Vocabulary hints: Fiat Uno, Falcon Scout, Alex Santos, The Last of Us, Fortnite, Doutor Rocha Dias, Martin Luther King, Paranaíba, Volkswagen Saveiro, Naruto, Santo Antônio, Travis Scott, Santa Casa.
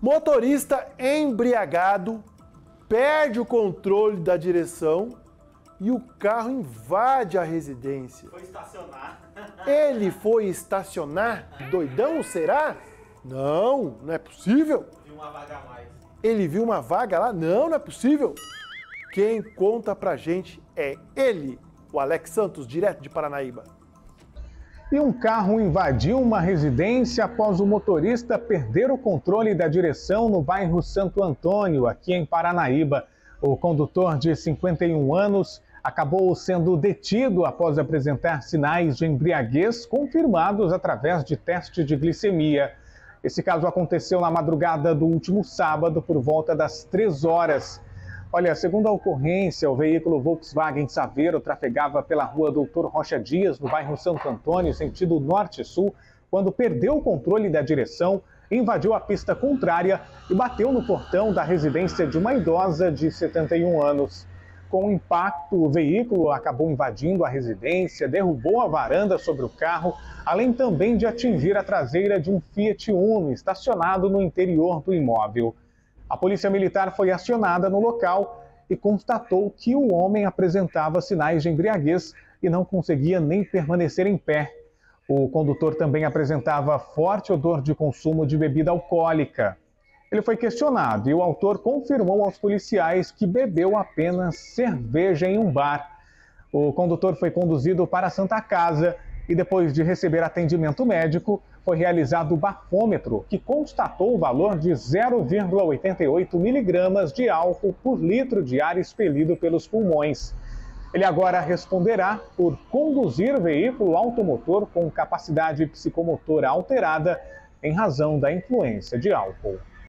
Motorista embriagado perde o controle da direção e o carro invade a residência. Foi estacionar. Ele foi estacionar? Doidão, será? Não, não é possível. Viu uma vaga a mais. Ele viu uma vaga lá? Não, não é possível. Quem conta pra gente é ele, o Alex Santos, direto de Paranaíba. E um carro invadiu uma residência após o motorista perder o controle da direção no bairro Santo Antônio, aqui em Paranaíba. O condutor de 51 anos acabou sendo detido após apresentar sinais de embriaguez confirmados através de teste de glicemia. Esse caso aconteceu na madrugada do último sábado, por volta das 3 horas. Olha, segundo a ocorrência, o veículo Volkswagen Saveiro trafegava pela rua Doutor Rocha Dias, no bairro Santo Antônio, sentido norte-sul, quando perdeu o controle da direção, invadiu a pista contrária e bateu no portão da residência de uma idosa de 71 anos. Com o impacto, o veículo acabou invadindo a residência, derrubou a varanda sobre o carro, além também de atingir a traseira de um Fiat Uno estacionado no interior do imóvel. A polícia militar foi acionada no local e constatou que o homem apresentava sinais de embriaguez e não conseguia nem permanecer em pé. O condutor também apresentava forte odor de consumo de bebida alcoólica. Ele foi questionado e o autor confirmou aos policiais que bebeu apenas cerveja em um bar. O condutor foi conduzido para a Santa Casa e, depois de receber atendimento médico, foi realizado o bafômetro, que constatou o valor de 0,88 miligramas de álcool por litro de ar expelido pelos pulmões. Ele agora responderá por conduzir veículo automotor com capacidade psicomotora alterada em razão da influência de álcool.